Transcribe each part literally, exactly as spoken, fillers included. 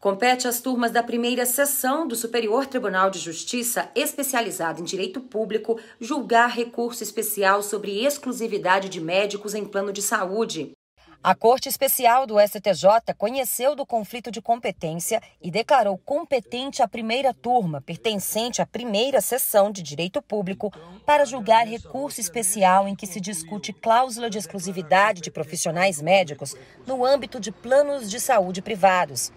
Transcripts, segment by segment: Compete às turmas da Primeira Seção do Superior Tribunal de Justiça, especializada em Direito Público, julgar recurso especial sobre exclusividade de médicos em plano de saúde. A Corte Especial do S T J conheceu do conflito de competência e declarou competente a primeira turma, pertencente à Primeira Seção de Direito Público, para julgar recurso especial em que se discute cláusula de exclusividade de profissionais médicos no âmbito de planos de saúde privados.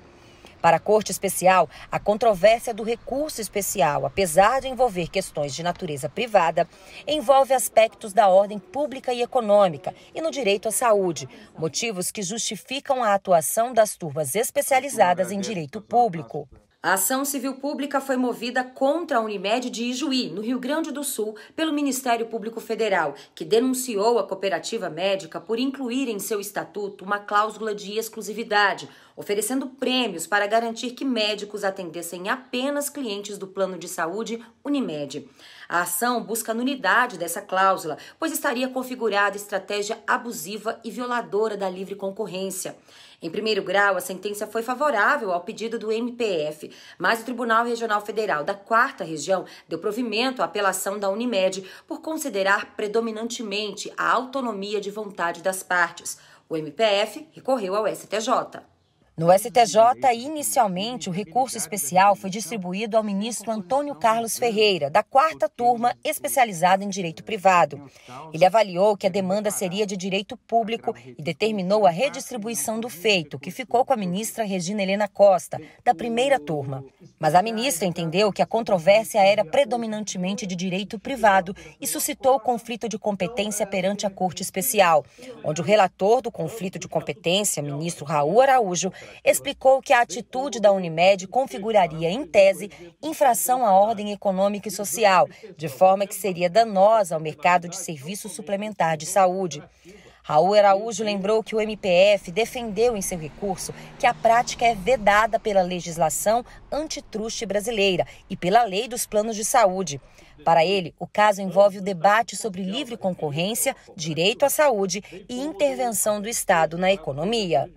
Para a Corte Especial, a controvérsia do recurso especial, apesar de envolver questões de natureza privada, envolve aspectos da ordem pública e econômica e no direito à saúde, motivos que justificam a atuação das turmas especializadas em direito público. A ação civil pública foi movida contra a Unimed de Ijuí, no Rio Grande do Sul, pelo Ministério Público Federal, que denunciou a cooperativa médica por incluir em seu estatuto uma cláusula de exclusividade, oferecendo prêmios para garantir que médicos atendessem apenas clientes do plano de saúde Unimed. A ação busca a nulidade dessa cláusula, pois estaria configurada estratégia abusiva e violadora da livre concorrência. Em primeiro grau, a sentença foi favorável ao pedido do M P F, mas o Tribunal Regional Federal da quarta Região deu provimento à apelação da Unimed por considerar predominantemente a autonomia de vontade das partes. O M P F recorreu ao S T J. No S T J, inicialmente, o recurso especial foi distribuído ao ministro Antônio Carlos Ferreira, da quarta turma especializada em direito privado. Ele avaliou que a demanda seria de direito público e determinou a redistribuição do feito, que ficou com a ministra Regina Helena Costa, da primeira turma. Mas a ministra entendeu que a controvérsia era predominantemente de direito privado e suscitou o conflito de competência perante a Corte Especial, onde o relator do conflito de competência, ministro Raul Araújo, explicou que a atitude da Unimed configuraria, em tese, infração à ordem econômica e social, de forma que seria danosa ao mercado de serviço suplementar de saúde. Raul Araújo lembrou que o M P F defendeu em seu recurso que a prática é vedada pela legislação antitruste brasileira e pela lei dos planos de saúde. Para ele, o caso envolve o debate sobre livre concorrência, direito à saúde e intervenção do Estado na economia.